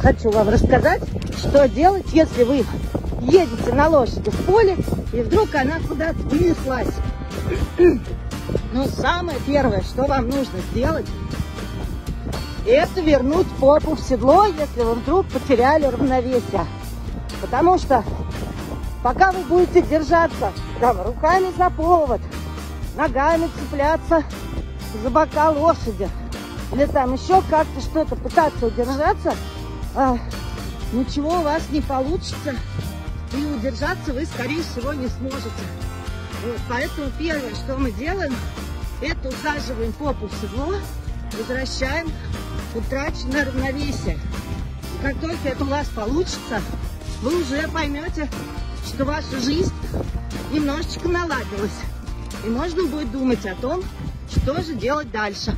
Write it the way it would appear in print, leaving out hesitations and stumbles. хочу вам рассказать, что делать, если вы едете на лошади в поле, и вдруг она куда-то вынеслась. Ну, самое первое, что вам нужно сделать, это вернуть попу в седло, если вы вдруг потеряли равновесие. Потому что пока вы будете держаться там руками за повод, ногами цепляться за бока лошади, или там еще как-то что-то пытаться удержаться, ничего у вас не получится, и удержаться вы, скорее всего, не сможете. Вот, поэтому первое, что мы делаем, это усаживаем попу в седло, возвращаем утраченное равновесие. И как только это у вас получится, вы уже поймете, что ваша жизнь немножечко наладилась. И можно будет думать о том, что же делать дальше.